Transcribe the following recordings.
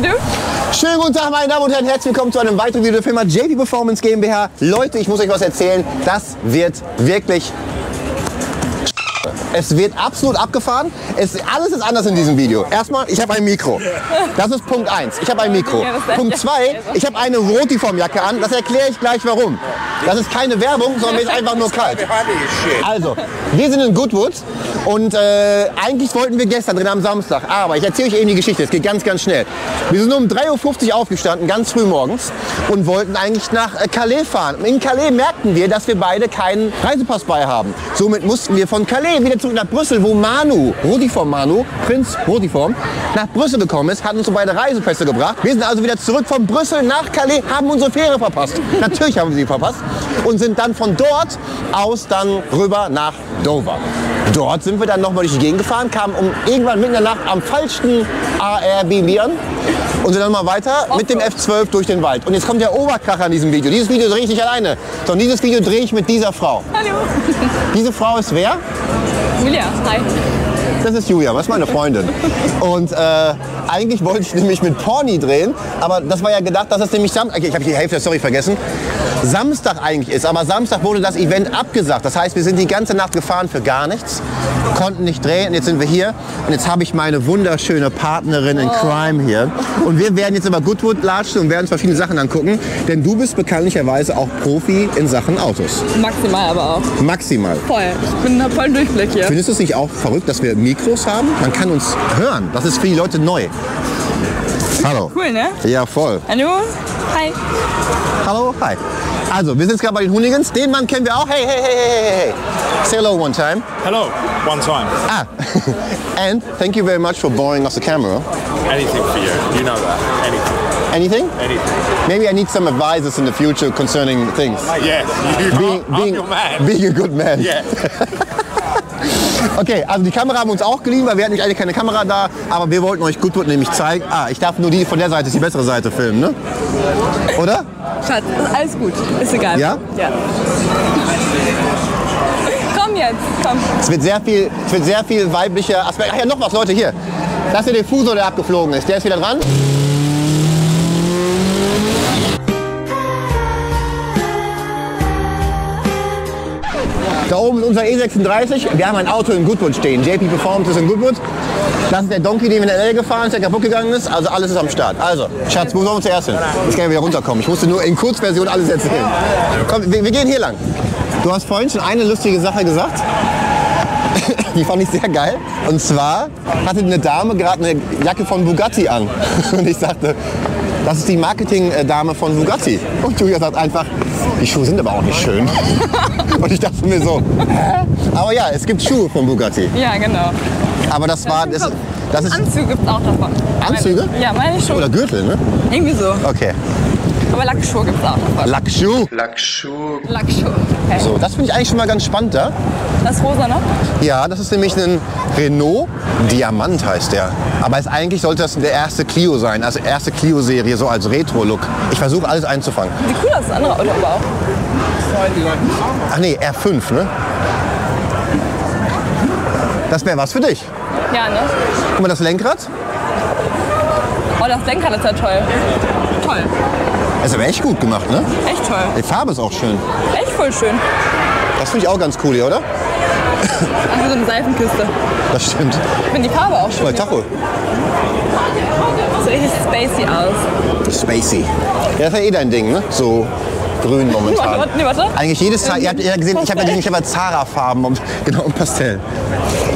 Bitte. Schönen guten Tag, meine Damen und Herren. Herzlich willkommen zu einem weiteren Video der Firma JP Performance GmbH. Leute, ich muss euch was erzählen. Das wird wirklich... Es wird absolut abgefahren. Alles ist anders in diesem Video. Erstmal, ich habe ein Mikro. Das ist Punkt 1. Ich habe ein Mikro. Punkt 2, ich habe eine Rotiformjacke an. Das erkläre ich gleich warum. Das ist keine Werbung, sondern mir ist einfach nur kalt. Also, wir sind in Goodwood und eigentlich wollten wir gestern drin am Samstag. Aber ich erzähle euch eben die Geschichte. Es geht ganz, ganz schnell. Wir sind um 3:50 Uhr aufgestanden, ganz früh morgens und wollten eigentlich nach Calais fahren. In Calais merkten wir, dass wir beide keinen Reisepass bei haben. Somit mussten wir von Calais wieder zurück nach Brüssel, wo Rotiform Manu, Prinz Rotiform, nach Brüssel gekommen ist, hat uns so beide Reisepässe gebracht. Wir sind also wieder zurück von Brüssel nach Calais, haben unsere Fähre verpasst. Natürlich haben wir sie verpasst und sind dann von dort aus dann rüber nach Dover. Dort sind wir dann nochmal durch die Gegend gefahren, kamen irgendwann mitten in der Nacht am falschen Airbnb an und sind dann mal weiter mit dem F12 durch den Wald. Und jetzt kommt der Oberkracher in diesem Video. Dieses Video drehe ich nicht alleine, sondern dieses Video drehe ich mit dieser Frau. Hallo. Diese Frau ist wer? Julia, hi. Das ist Julia, was meine Freundin. Und eigentlich wollte ich nämlich mit Porni drehen, aber das war ja gedacht, dass es nämlich Samstag, okay, ich habe die Hälfte der Story vergessen, Samstag eigentlich ist, aber Samstag wurde das Event abgesagt. Das heißt, wir sind die ganze Nacht gefahren für gar nichts, konnten nicht drehen, jetzt sind wir hier und jetzt habe ich meine wunderschöne Partnerin in Crime hier. Und wir werden jetzt über Goodwood latschen und werden uns verschiedene Sachen angucken, denn du bist bekanntlicherweise auch Profi in Sachen Autos. Maximal aber auch. Maximal. Voll. Ich bin da voll im Durchblick hier. Findest du es nicht auch verrückt, dass wir Mikros haben? Man kann uns hören. Das ist für die Leute neu. Hallo. Cool, ne? Ja, voll. Hallo. Hi. Hallo. Hi. Also, wir sind jetzt gerade bei den Hoonigans. Den Mann kennen wir auch. Hey, hey, hey, hey, hey. Say hello one time. Hello one time. Ah. And thank you very much for borrowing us the camera. Anything for you. You know that. Anything. Anything? Anything. Maybe I need some advices in the future concerning things. Yes. I'm your man. Being a good man. Yeah. Okay, also die Kamera haben wir uns auch geliehen, weil wir hatten nicht eigentlich keine Kamera da, aber wir wollten euch Goodwood nämlich zeigen. Ah, ich darf nur die von der Seite, ist die bessere Seite filmen, ne? Oder? Schatz, alles gut, ist egal. Ja? Ja. Komm jetzt, komm. Es wird sehr viel weiblicher Aspekt. Ach ja, noch was, Leute, hier. Das ist der Fuso, der abgeflogen ist. Der ist wieder dran. Da oben ist unser E36. Wir haben ein Auto in Goodwood stehen. JP Performance ist in Goodwood. Das ist der Donkey, den wir in LL gefahren ist, der kaputt gegangen ist. Also alles ist am Start. Also, Schatz, wo sollen wir zuerst hin? Ich kann ja wieder runterkommen. Ich musste nur in Kurzversion alles erzählen. Komm, wir gehen hier lang. Du hast vorhin schon eine lustige Sache gesagt. Die fand ich sehr geil. Und zwar hatte eine Dame gerade eine Jacke von Bugatti an. Und ich sagte, das ist die Marketing-Dame von Bugatti. Und Julia sagt einfach, die Schuhe sind aber auch nicht schön. Und ich dachte mir so, hä? Aber ja, es gibt Schuhe von Bugatti. Ja, genau. Aber das ist Anzüge gibt es auch davon. Anzüge? Ja, meine Schuhe. Oder Gürtel, ne? Irgendwie so. Okay. Aber Lackschuhe gibt es auch davon. Lackschuh? Lackschuh. Lackschuh. Okay. So, das finde ich eigentlich schon mal ganz spannend, da. Das rosa noch? Ja, das ist nämlich ein Renault. Diamant heißt der. Aber eigentlich sollte das der erste Clio sein, also erste Clio-Serie, so als Retro-Look. Ich versuche alles einzufangen. Wie cool das ist, andere Auto aber auch. Ach nee, R5, ne? Das wäre was für dich. Ja, ne? Guck mal, das Lenkrad. Oh, das Lenkrad ist ja toll. Toll. Das ist aber echt gut gemacht, ne? Echt toll. Die Farbe ist auch schön. Echt voll schön. Das finde ich auch ganz cool hier, oder? Also so eine Seifenkiste. Das stimmt. Ich finde die Farbe auch schön. Oh, Tacho. So richtig spacey aus. Spacey. Ja, das ist ja eh dein Ding, ne? So grün momentan. Warte, warte. Eigentlich jedes Teil. Ihr habt ja gesehen, ich habe ja nicht immer Zara-Farben und, genau, und Pastell.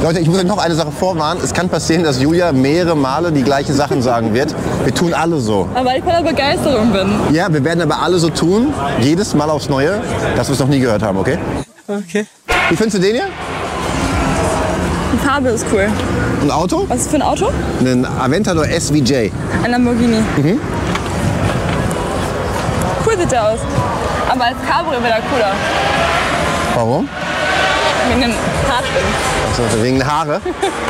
Leute, ich muss euch noch eine Sache vorwarnen. Es kann passieren, dass Julia mehrere Male die gleichen Sachen sagen wird. Wir tun alle so. Aber ich bei der Begeisterung bin. Ja, wir werden aber alle so tun, jedes Mal aufs Neue, dass wir es noch nie gehört haben, okay? Okay. Wie findest du den hier? Die Farbe ist cool. Ein Auto? Was ist für ein Auto? Ein Aventador SVJ. Ein Lamborghini. Mhm. Cool sieht der aus. Aber als Cabrio wäre der cooler. Warum? Wegen den Haaren. Also wegen den Haare?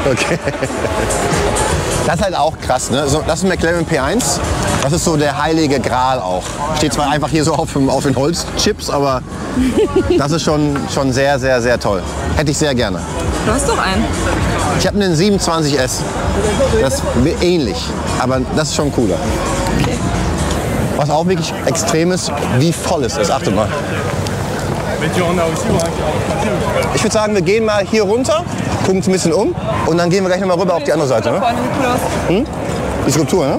Okay. Das ist halt auch krass, ne? Das ist ein McLaren P1. Das ist so der heilige Gral auch. Steht zwar einfach hier so auf den Holzchips, aber das ist schon sehr, sehr, sehr toll. Hätte ich sehr gerne. Du hast doch einen. Ich habe einen 27S. Das ist ähnlich, aber das ist schon cooler. Was auch wirklich extrem ist, wie voll es ist. Achtet mal. Ich würde sagen, wir gehen mal hier runter, gucken uns ein bisschen um und dann gehen wir gleich nochmal rüber auf die andere Seite. Ne? Hm? Die Skulptur, ne?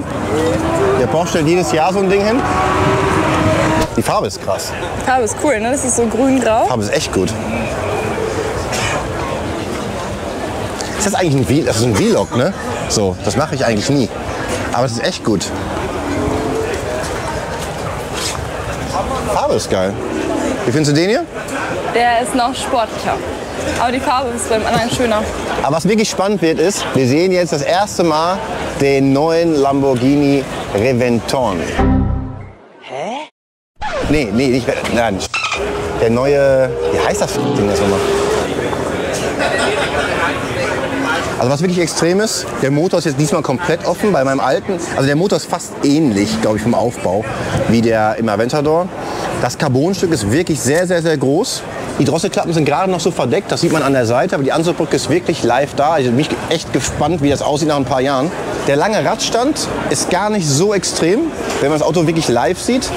Der Porsche stellt jedes Jahr so ein Ding hin. Die Farbe ist krass. Die Farbe ist cool, ne? Das ist so grün-grau. Die Farbe ist echt gut. Ist das eigentlich ein, das ist ein Vlog, ne? So, das mache ich eigentlich nie. Aber es ist echt gut. Die Farbe ist geil. Wie findest du den hier? Der ist noch sportlicher. Aber die Farbe ist beim anderen schöner. Aber was wirklich spannend wird ist, wir sehen jetzt das erste Mal den neuen Lamborghini Reventon. Hä? Nee, nee, nicht, nein. Der neue, wie heißt das Ding jetzt nochmal? Also was wirklich extrem ist, der Motor ist jetzt diesmal komplett offen. Bei meinem alten, also der Motor ist fast ähnlich, glaube ich, vom Aufbau wie der im Aventador. Das Carbonstück ist wirklich sehr, sehr, sehr groß. Die Drosselklappen sind gerade noch so verdeckt, das sieht man an der Seite, aber die Ansaugbrücke ist wirklich live da. Ich bin echt gespannt, wie das aussieht nach ein paar Jahren. Der lange Radstand ist gar nicht so extrem, wenn man das Auto wirklich live sieht.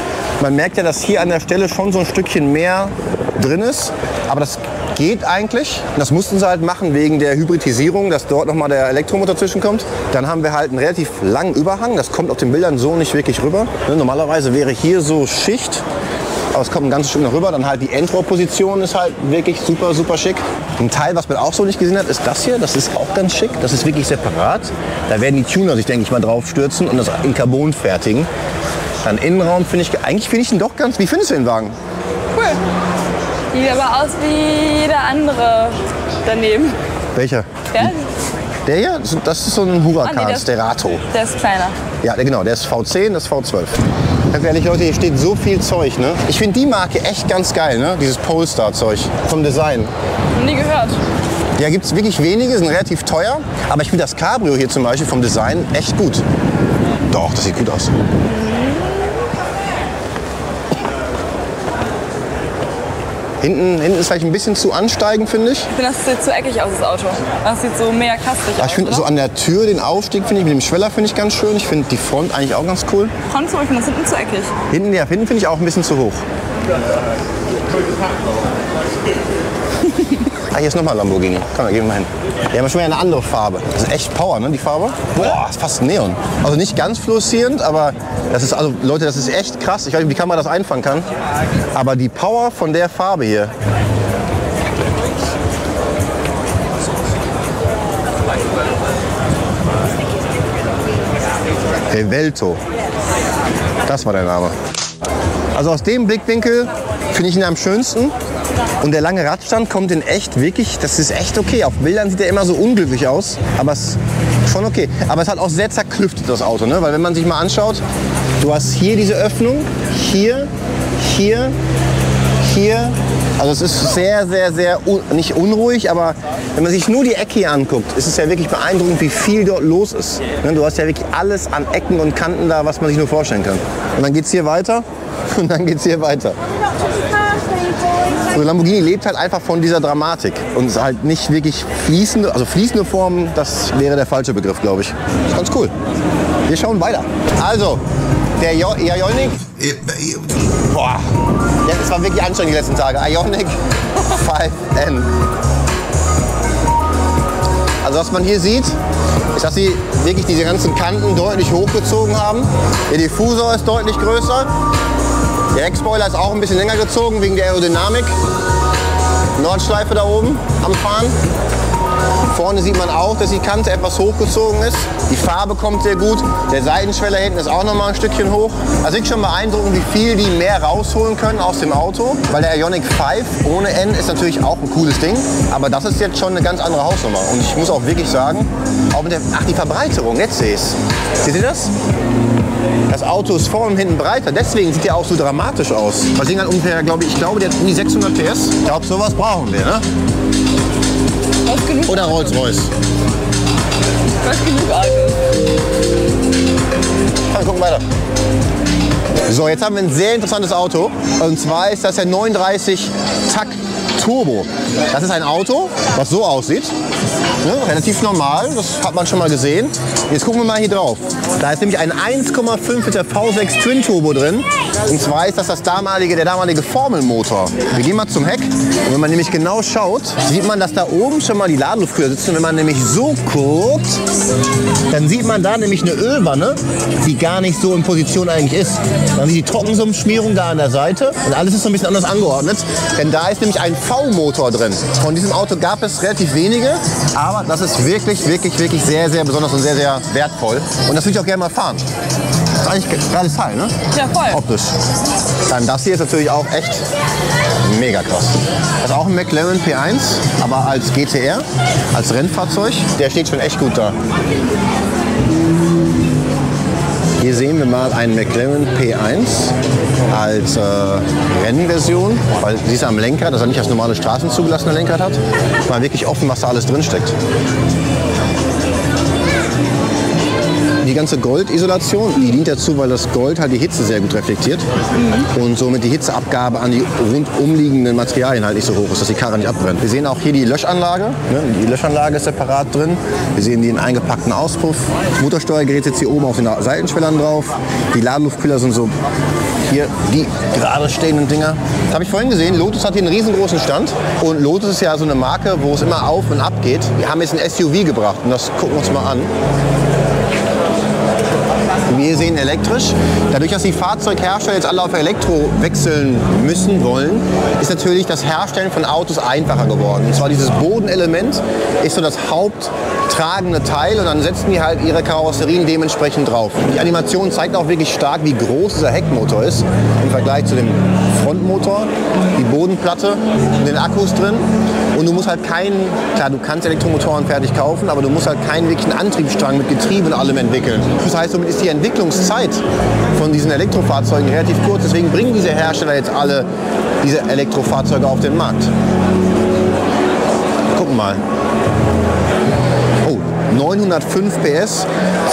Man merkt ja, dass hier an der Stelle schon so ein Stückchen mehr drin ist, aber das geht eigentlich. Das mussten sie halt machen wegen der Hybridisierung, dass dort nochmal der Elektromotor zwischenkommt. Dann haben wir halt einen relativ langen Überhang, das kommt auf den Bildern so nicht wirklich rüber. Normalerweise wäre hier so Schicht. Aber es kommt ein ganzes Stück noch rüber. Dann halt die Endrohrposition ist halt wirklich super, super schick. Ein Teil, was man auch so nicht gesehen hat, ist das hier. Das ist auch ganz schick. Das ist wirklich separat. Da werden die Tuner sich, denke ich mal, drauf stürzen und das in Carbon fertigen. Dann Innenraum finde ich, eigentlich finde ich ihn doch ganz, wie findest du den Wagen? Cool. Sieht aber aus wie jeder andere daneben. Welcher? Der? Der hier? Das ist so ein Huracan, nee, der Rato. Der ist kleiner. Ja, genau. Der ist V10, das ist V12. Ganz ehrlich, Leute, hier steht so viel Zeug, ne? Ich finde die Marke echt ganz geil, ne? Dieses Polestar-Zeug vom Design. Nie gehört. Ja, gibt es wirklich wenige, sind relativ teuer. Aber ich finde das Cabrio hier zum Beispiel vom Design echt gut. Doch, das sieht gut aus. Hinten ist vielleicht ein bisschen zu ansteigend, finde ich. Ich finde, das sieht zu eckig aus, das Auto. Das sieht so mehr kastig aus. Ich finde so an der Tür den Aufstieg, finde ich, mit dem Schweller finde ich ganz schön. Ich finde die Front eigentlich auch ganz cool. Front zurück, ich finde das hinten zu eckig. Hinten, ja, hinten finde ich auch ein bisschen zu hoch. Ah, hier ist nochmal Lamborghini. Komm, da gehen wir mal hin. Die haben schon wieder eine andere Farbe. Das ist echt Power, ne, die Farbe? Boah, ist fast Neon. Also nicht ganz fluoreszierend, aber das ist, also Leute, das ist echt krass. Ich weiß nicht, wie die Kamera das einfangen kann. Aber die Power von der Farbe hier. Evelto. Das war der Name. Also aus dem Blickwinkel finde ich ihn am schönsten. Und der lange Radstand kommt in echt wirklich, das ist echt okay. Auf Bildern sieht er immer so unglücklich aus, aber es ist schon okay. Aber es hat auch sehr zerklüftet, das Auto, ne? Weil wenn man sich mal anschaut, du hast hier diese Öffnung, hier, hier, hier. Also es ist sehr, sehr, sehr, nicht unruhig, aber wenn man sich nur die Ecke hier anguckt, ist es ja wirklich beeindruckend, wie viel dort los ist. Ne? Du hast ja wirklich alles an Ecken und Kanten da, was man sich nur vorstellen kann. Und dann geht's hier weiter und dann geht's hier weiter. Also Lamborghini lebt halt einfach von dieser Dramatik und ist halt nicht wirklich fließende, also fließende Formen, das wäre der falsche Begriff, glaube ich. Ist ganz cool. Wir schauen weiter. Also, der IONIQ. Boah, ja, das war wirklich anstrengend die letzten Tage. IONIQ 5N. Also was man hier sieht, ist, dass sie wirklich diese ganzen Kanten deutlich hochgezogen haben. Der Diffusor ist deutlich größer. Der Heckspoiler ist auch ein bisschen länger gezogen wegen der Aerodynamik. Nordschleife da oben am Fahren. Vorne sieht man auch, dass die Kante etwas hochgezogen ist. Die Farbe kommt sehr gut. Der Seitenschweller hinten ist auch noch mal ein Stückchen hoch. Also ich schon beeindruckend, wie viel die mehr rausholen können aus dem Auto. Weil der IONIQ 5 ohne N ist natürlich auch ein cooles Ding. Aber das ist jetzt schon eine ganz andere Hausnummer. Und ich muss auch wirklich sagen, auch mit der, ach, die Verbreiterung, jetzt sehe ich es. Seht ihr das? Das Auto ist vorne und hinten breiter, deswegen sieht der auch so dramatisch aus. Das Ding hat ungefähr, glaube ich, der hat um die 600 PS. Ich glaube, sowas brauchen wir, ne? Oder Rolls-Royce. Das ist genug Auto. Dann gucken wir weiter. So, jetzt haben wir ein sehr interessantes Auto. Und zwar ist das der 39 Tack Turbo. Das ist ein Auto, was so aussieht. Ne? Relativ normal, das hat man schon mal gesehen. Jetzt gucken wir mal hier drauf. Da ist nämlich ein 1,5 Liter V6 Twin Turbo drin. Und zwar ist das, der damalige Formelmotor. Wir gehen mal zum Heck. Und wenn man nämlich genau schaut, sieht man, dass da oben schon mal die Ladenluftkühler sitzen. Und wenn man nämlich so guckt, dann sieht man da nämlich eine Ölwanne, die gar nicht so in Position eigentlich ist. Dann sieht die Trockensumpfschmierung da an der Seite. Und alles ist so ein bisschen anders angeordnet. Denn da ist nämlich ein V-Motor drin. Von diesem Auto gab es relativ wenige. Aber das ist wirklich sehr, sehr besonders und sehr, sehr wertvoll. Und das würde ich auch gerne mal fahren. Das ist eigentlich ein geiles Teil, ne? Ja, voll. Optisch. Dann das hier ist natürlich auch echt mega krass. Das ist auch ein McLaren P1, aber als GTR, als Rennfahrzeug. Der steht schon echt gut da. Hier sehen wir mal einen McLaren P1 als Rennversion, weil sie ist am Lenkrad, dass er nicht das normale straßenzugelassene Lenkrad hat. Mal wirklich offen, was da alles drin steckt. Die ganze Goldisolation, die dient dazu, weil das Gold halt die Hitze sehr gut reflektiert und somit die Hitzeabgabe an die umliegenden Materialien halt nicht so hoch ist, dass die Karre nicht abbrennt. Wir sehen auch hier die Löschanlage. Die Löschanlage ist separat drin. Wir sehen den eingepackten Auspuff. Das Motorsteuergerät sitzt hier oben auf den Seitenschwellern drauf. Die Ladeluftkühler sind so hier die gerade stehenden Dinger. Das habe ich vorhin gesehen. Lotus hat hier einen riesengroßen Stand. Und Lotus ist ja so eine Marke, wo es immer auf und ab geht. Wir haben jetzt ein SUV gebracht und das gucken wir uns mal an. Wir sehen elektrisch. Dadurch, dass die Fahrzeughersteller jetzt alle auf Elektro wechseln müssen wollen, ist natürlich das Herstellen von Autos einfacher geworden. Und zwar dieses Bodenelement ist so das haupttragende Teil und dann setzen die halt ihre Karosserien dementsprechend drauf. Die Animation zeigt auch wirklich stark, wie groß dieser Heckmotor ist im Vergleich zu dem Frontmotor, die Bodenplatte, den Akkus drin. Und du musst halt keinen, klar, du kannst Elektromotoren fertig kaufen, aber du musst halt keinen wirklichen Antriebsstrang mit Getriebe und allem entwickeln. Das heißt, somit ist die Entwicklungszeit von diesen Elektrofahrzeugen relativ kurz. Deswegen bringen diese Hersteller jetzt alle diese Elektrofahrzeuge auf den Markt. Gucken mal. 905 PS,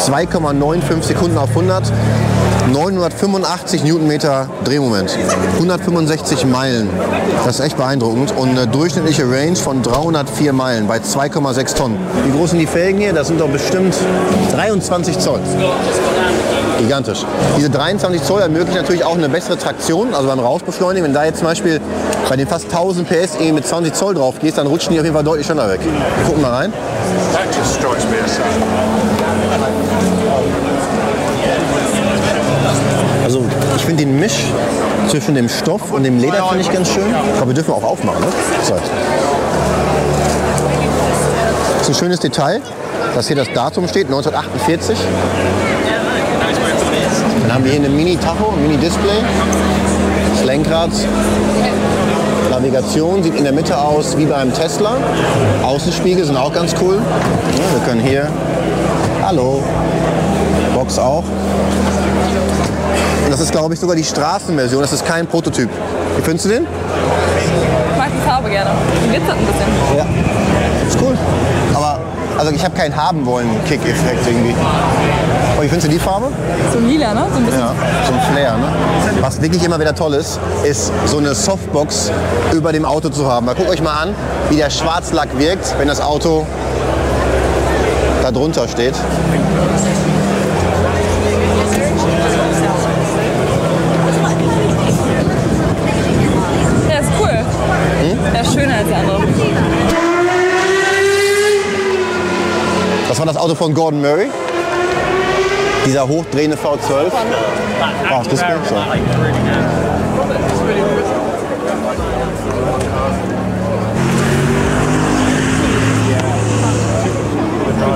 2,95 Sekunden auf 100, 985 Newtonmeter Drehmoment, 165 Meilen. Das ist echt beeindruckend. Und eine durchschnittliche Range von 304 Meilen bei 2,6 Tonnen. Wie groß sind die Felgen hier? Das sind doch bestimmt 23 Zoll. Gigantisch. Diese 23 Zoll ermöglichen natürlich auch eine bessere Traktion, also beim Rausbeschleunigen. Wenn da jetzt zum Beispiel bei den fast 1000 PS mit 20 Zoll drauf gehst, dann rutschen die auf jeden Fall deutlich schneller weg. Wir gucken mal rein. Also ich finde den Misch zwischen dem Stoff und dem Leder finde ich ganz schön. Ich glaube, wir dürfen auch aufmachen. Ne? Das ist ein schönes Detail, dass hier das Datum steht, 1948. Dann haben wir hier eine Mini-Tacho, ein Mini-Display, das Lenkrad, Navigation sieht in der Mitte aus wie beim Tesla. Außenspiegel sind auch ganz cool. Ja, wir können hier, hallo, Box auch. Und das ist, glaube ich, sogar die Straßenversion, das ist kein Prototyp. Wie findest du den? Ich mag die Farbe gerne, die glitzert ein bisschen. Ja, ist cool. Aber also ich habe keinen haben wollen Kick-Effekt irgendwie. Oh, wie findest du die Farbe? So lila, ne? So ein bisschen. Ja, so ein Flair, ne? Was wirklich immer wieder toll ist so eine Softbox über dem Auto zu haben. Mal guckt euch mal an, wie der Schwarzlack wirkt, wenn das Auto da drunter steht. Der ist cool. Hm? Der ist schöner als der andere. Das war das Auto von Gordon Murray. Dieser hochdrehende V12. Oh, das ist gut so.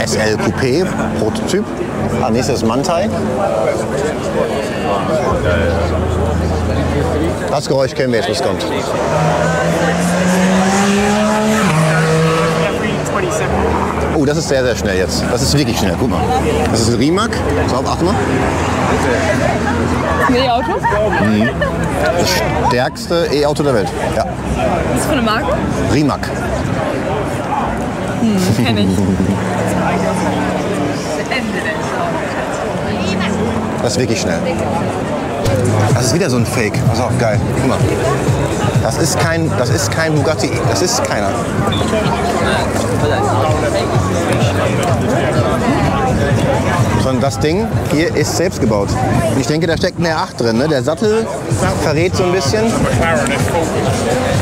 SL Coupé, Prototyp. Ah, nächstes Mantai. Das Geräusch kennen wir jetzt, was kommt. Oh, das ist sehr, sehr schnell jetzt. Das ist wirklich schnell. Guck mal. Das ist ein Rimac. Glaub, acht mal. Ein E-Auto? Mhm. Das stärkste E-Auto der Welt. Ja. Was ist das für eine Marke? Rimac. Hm, kenn ich. Das ist wirklich schnell. Das ist wieder so ein Fake. Pass auf, geil. Guck mal. Das ist kein Bugatti, das ist keiner. Sondern das Ding hier ist selbst gebaut. Und ich denke, da steckt ein R8 drin. Ne? Der Sattel verrät so ein bisschen.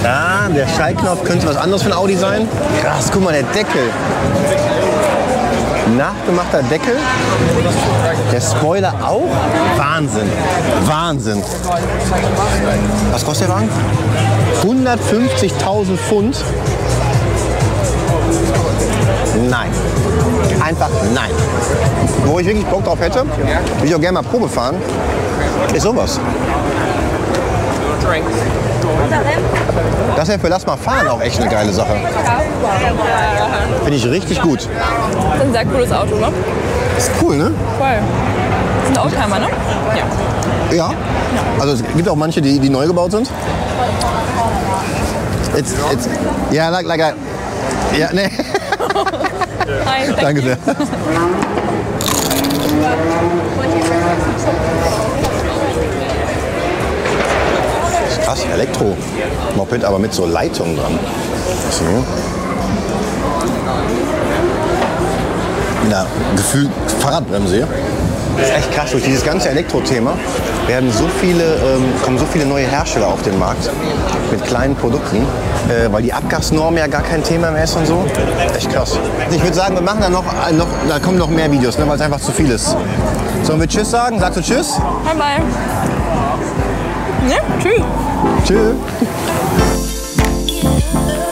Ja, der Schallknopf könnte was anderes von Audi sein. Krass, guck mal, der Deckel. Nachgemachter Deckel. Der Spoiler auch. Wahnsinn. Wahnsinn. Was kostet der Wagen? 150.000 Pfund. Nein. Einfach nein. Wo ich wirklich Bock drauf hätte, würde ich auch gerne mal Probe fahren, ist sowas. Das wäre für Lass mal fahren auch echt eine geile Sache. Finde ich richtig gut. Das ist ein sehr cooles Auto, ne? Ist cool, ne? Voll. Das ist ein Oldtimer, ne? Ja. Ja. Also es gibt auch manche, die neu gebaut sind. Yeah, like a... Ja, nee. Danke sehr. Krass, Elektro-Moped, aber mit so Leitungen dran. So. Mit einer gefühlt Fahrradbremse hier. Das ist echt krass, durch dieses ganze Elektro-Thema werden kommen so viele neue Hersteller auf den Markt mit kleinen Produkten, weil die Abgasnorm ja gar kein Thema mehr ist und so. Echt krass. Ich würde sagen, wir machen dann noch da kommen noch mehr Videos, ne, weil es einfach zu viel ist. Sollen wir Tschüss sagen? Sagst du Tschüss? Bye bye. Ne? Tschüss. Tschüss.